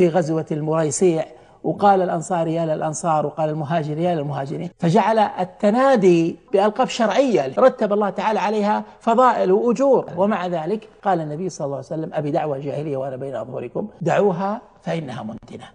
في غزوة المريسيع، وقال الأنصار يا للأنصار، وقال المهاجر يا للمهاجرين، فجعل التنادي بألقاب شرعية رتب الله تعالى عليها فضائل وأجور. ومع ذلك قال النبي صلى الله عليه وسلم: أبي دعوة جاهلية وأنا بين أظهركم، دعوها فإنها منتنة.